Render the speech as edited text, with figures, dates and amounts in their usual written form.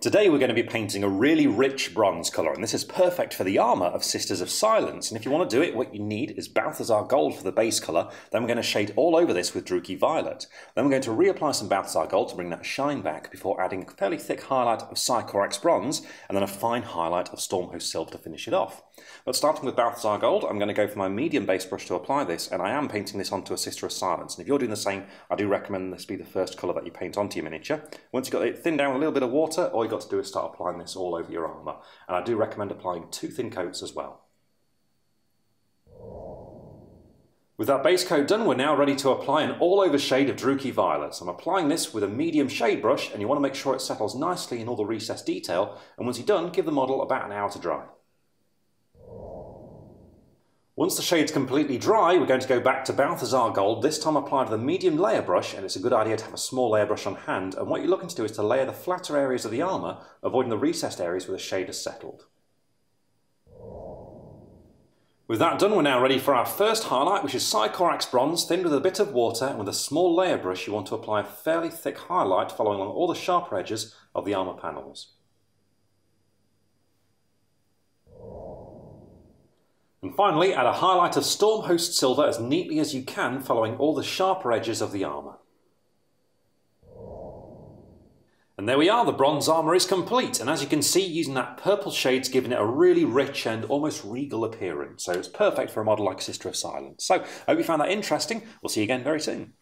Today we're going to be painting a really rich bronze colour, and this is perfect for the armour of Sisters of Silence. And if you want to do it, what you need is Balthazar Gold for the base colour, then we're going to shade all over this with Drukhari Violet. Then we're going to reapply some Balthazar Gold to bring that shine back before adding a fairly thick highlight of Cycorax Bronze, and then a fine highlight of Stormhost Silver to finish it off. But starting with Balthazar Gold, I'm going to go for my medium base brush to apply this, and I am painting this onto a Sister of Silence. And if you're doing the same, I do recommend this be the first colour that you paint onto your miniature. Once you've got it thinned down with a little bit of water, all you've got to do is start applying this all over your armour. And I do recommend applying 2 thin coats as well. With that base coat done, we're now ready to apply an all-over shade of Drukhari Violet. So I'm applying this with a medium shade brush, and you want to make sure it settles nicely in all the recessed detail. And once you're done, give the model about an hour to dry. Once the shade's completely dry, we're going to go back to Balthazar Gold, this time applied with a medium layer brush, and it's a good idea to have a small layer brush on hand, and what you're looking to do is to layer the flatter areas of the armour, avoiding the recessed areas where the shade has settled. With that done, we're now ready for our first highlight, which is Cycorax Bronze, thinned with a bit of water, and with a small layer brush you want to apply a fairly thick highlight following along all the sharper edges of the armour panels. And finally, add a highlight of Stormhost Silver as neatly as you can, following all the sharper edges of the armour. And there we are, the bronze armour is complete, and as you can see, using that purple shade's giving it a really rich and almost regal appearance, so it's perfect for a model like Sister of Silence. So, I hope you found that interesting. We'll see you again very soon.